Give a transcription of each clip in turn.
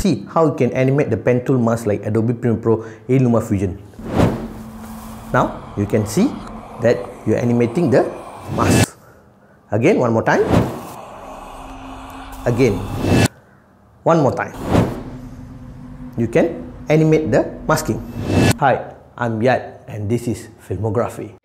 see how you can animate the pen tool mask like Adobe Premiere Pro in LumaFusion. Now you can see that you're animating the mask. Again, one more time. Again, one more time. You can animate the masking. Hi, I'm Yad and this is Fill More Graphy.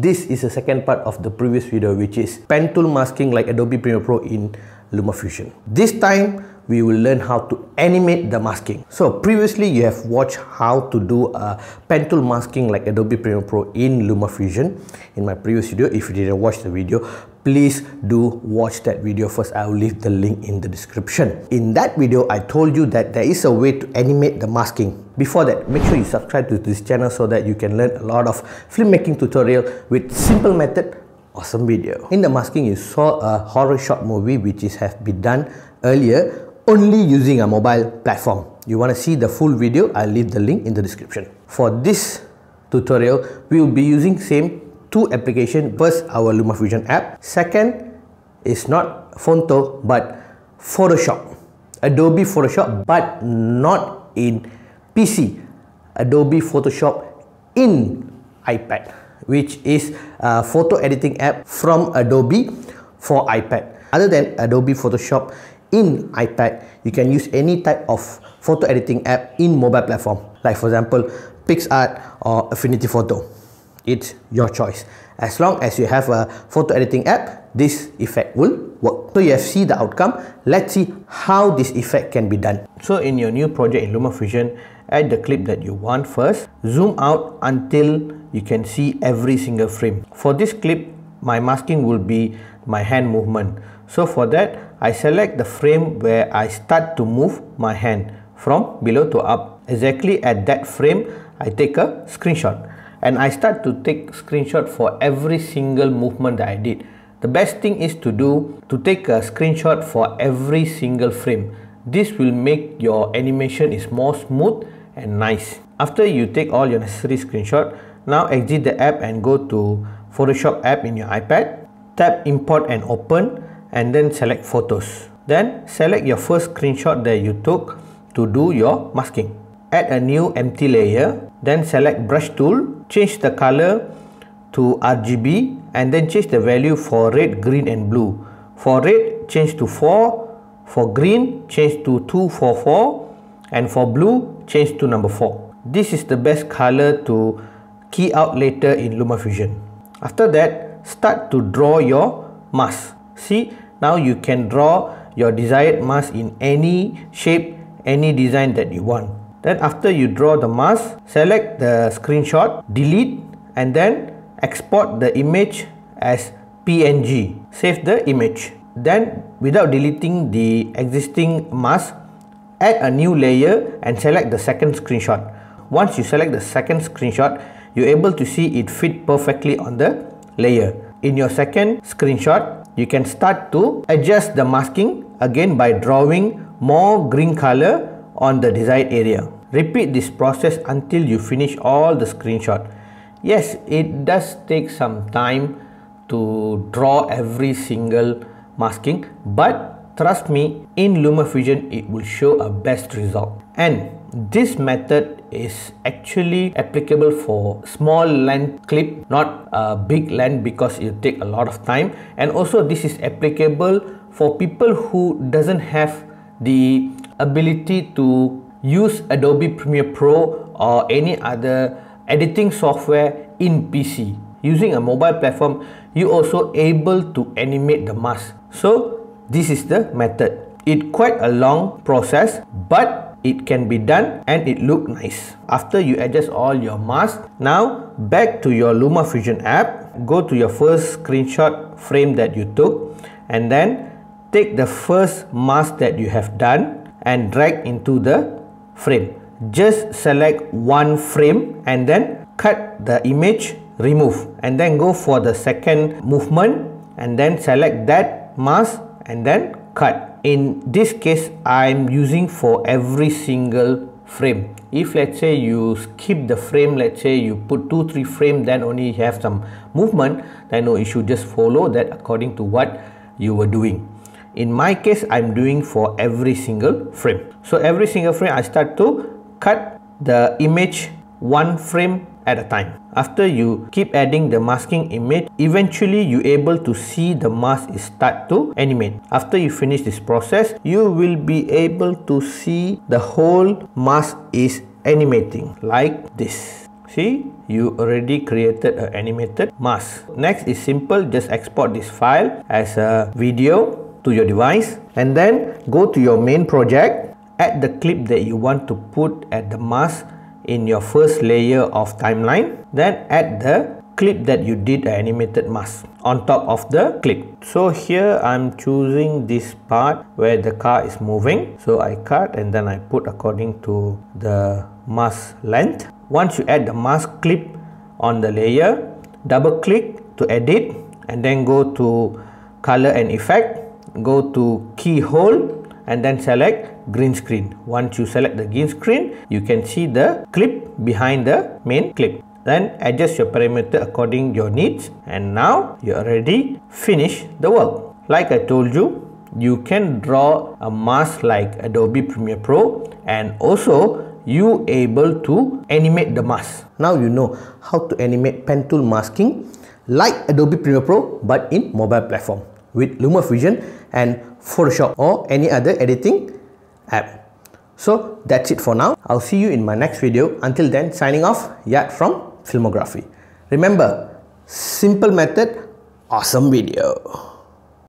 This is the second part of the previous video, which is pen tool masking like Adobe Premiere Pro in LumaFusion. This time, we will learn how to animate the masking. So previously, you have watched how to do a pen tool masking like Adobe Premiere Pro in LumaFusion in my previous video. If you didn't watch the video, please do watch that video first. I will leave the link in the description. In that video, I told you that there is a way to animate the masking. Before that, make sure you subscribe to this channel so that you can learn a lot of filmmaking tutorial with simple method. Awesome video. In the masking, you saw a horror short movie which is have been done earlier only using a mobile platform. You want to see the full video, I'll leave the link in the description. For this tutorial, we will be using same two applications. First, our LumaFusion app. Second is not Fonto but Photoshop. Adobe Photoshop, but not in PC, Adobe Photoshop in iPad, which is a photo editing app from Adobe for iPad. Other than Adobe Photoshop in iPad, you can use any type of photo editing app in mobile platform, like for example Picsart or Affinity Photo. It's your choice. As long as you have a photo editing app, this effect will work. So you have seen the outcome. Let's see how this effect can be done. So in your new project in LumaFusion, add the clip that you want first. Zoom out until you can see every single frame. For this clip, my masking will be my hand movement. So for that, I select the frame where I start to move my hand from below to up. Exactly at that frame, I take a screenshot. And I start to take screenshot for every single movement that I did. The best thing is to take a screenshot for every single frame. This will make your animation is more smooth and nice. After you take all your necessary screenshot, now exit the app and go to Photoshop app in your iPad. Tap import and open and then select photos. Then select your first screenshot that you took to do your masking. Add a new empty layer, then select brush tool. Change the color to RGB and then change the value for red, green and blue. For red, change to 4. For green, change to 244. And for blue, change to number 4. This is the best color to key out later in LumaFusion. After that, start to draw your mask. See, now you can draw your desired mask in any shape, any design that you want. Then after you draw the mask, select the screenshot, delete and then export the image as PNG. Save the image. Then without deleting the existing mask, add a new layer and select the second screenshot. Once you select the second screenshot, you're able to see it fit perfectly on the layer. In your second screenshot, you can start to adjust the masking again by drawing more green color on the desired area. Repeat this process until you finish all the screenshot. Yes, it does take some time to draw every single masking, but trust me, in LumaFusion it will show a best result. And this method is actually applicable for small length clip, not a big length because it will take a lot of time. And also this is applicable for people who doesn't have the ability to use Adobe Premiere Pro or any other editing software in PC. Using a mobile platform, you also able to animate the mask. So this is the method. It's quite a long process, but it can be done and it look nice. After you adjust all your mask, now back to your LumaFusion app. Go to your first screenshot frame that you took and then take the first mask that you have done and drag into the frame. Just select one frame and then cut the image, remove and then go for the second movement and then select that mask and then cut. In this case, I'm using for every single frame. if let's say you skip the frame, let's say you put 2-3 frame, then only you have some movement, then no issue, just follow that according to what you were doing. In my case, I'm doing for every single frame. So every single frame, I start to cut the image one frame at a time. After you keep adding the masking image, eventually you able to see the mask is start to animate. After you finish this process, you will be able to see the whole mask is animating like this. See, you already created an animated mask. Next is simple, just export this file as a video to your device, and then go to your main project, add the clip that you want to put at the mask in your first layer of timeline, then add the clip that you did an animated mask on top of the clip. So here I'm choosing this part where the car is moving, so I cut and then I put according to the mask length. Once you add the mask clip on the layer, double click to edit, and then go to color and effect, go to keyhole, and then select green screen. Once you select the green screen, you can see the clip behind the main clip. Then adjust your parameter according to your needs, and now you already finished the work. Like I told you, you can draw a mask like Adobe Premiere Pro, and also you able to animate the mask. Now you know how to animate pen tool masking like Adobe Premiere Pro, but in mobile platform with LumaFusion and Photoshop or any other editing app. So that's it for now. I'll see you in my next video. Until then, signing off, Yad from Fill More Graphy. Remember, simple method, awesome video.